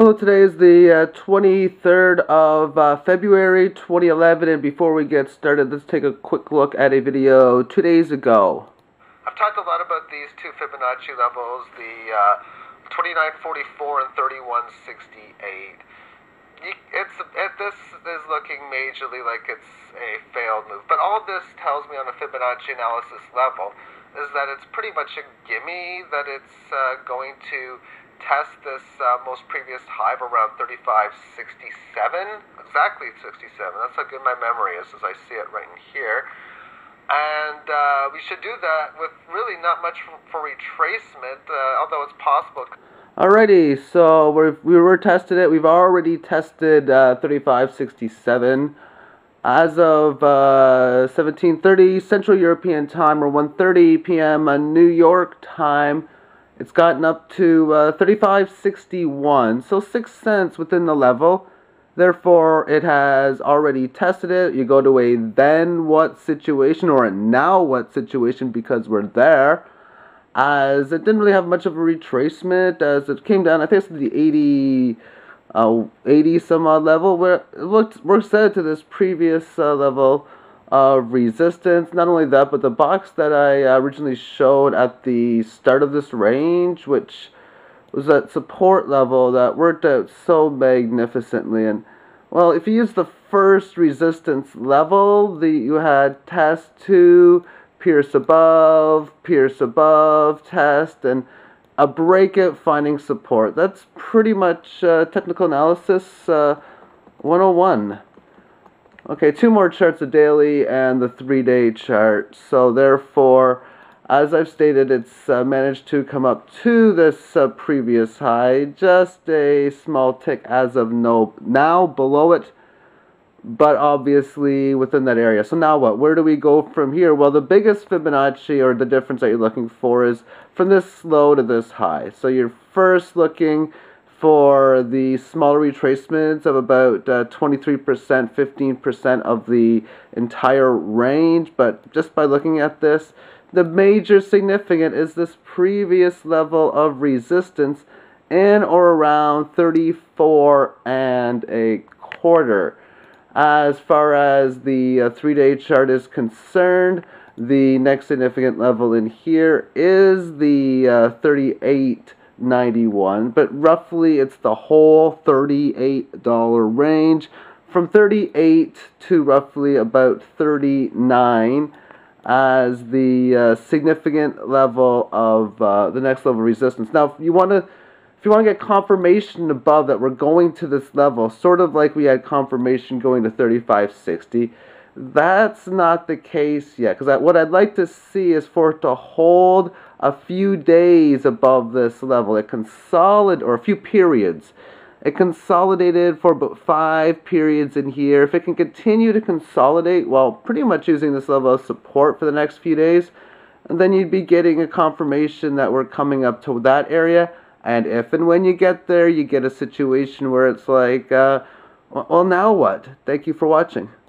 Hello, today is the 23rd of February 2011, and before we get started, let's take a quick look at a video 2 days ago. I've talked a lot about these two Fibonacci levels, the 2944 and 3168. This is looking majorly like it's a failed move, but all this tells me on a Fibonacci analysis level is that it's pretty much a gimme that it's going to test this most previous high of around 3567, exactly 67. That's how good my memory is as I see it right in here. And we should do that with really not much for retracement, although it's possible. Alrighty, so we were tested it. We've already tested 3567 as of 17:30 Central European Time, or 1:30 p.m. New York time. It's gotten up to 3561, so 6 cents within the level. Therefore, it has already tested it. You go to a then what situation, or a now what situation, because we're there. As it didn't really have much of a retracement, as it came down, I think it's the 80 some odd level, where it looked, we're set to this previous level of resistance. Not only that, but the box that I originally showed at the start of this range, which was that support level that worked out so magnificently. And well, if you use the first resistance level, you had test 2, pierce above, test, and a breakout finding support. That's pretty much technical analysis 101. Okay, two more charts, the daily and the 3-day chart. So therefore, as I've stated, it's managed to come up to this previous high, just a small tick as of now below it, but obviously within that area. So now what? Where do we go from here? Well, the biggest Fibonacci, or the difference that you're looking for, is from this low to this high. So you're first looking for the smaller retracements of about 23%, 15% of the entire range. But just by looking at this, the major significant is this previous level of resistance in or around 34 1/4. As far as the 3-day chart is concerned, the next significant level in here is the 38.91, but roughly it's the whole $38 range, from 38 to roughly about 39 as the significant level of the next level of resistance. Now, if you want to get confirmation above that we're going to this level, sort of like we had confirmation going to 3560, that's not the case yet, because what I'd like to see is for it to hold a few days above this level. It consolidated, or a few periods. It consolidated for about 5 periods in here. If it can continue to consolidate while pretty much using this level of support for the next few days, then you'd be getting a confirmation that we're coming up to that area. And if and when you get there, you get a situation where it's like, well, now what? Thank you for watching.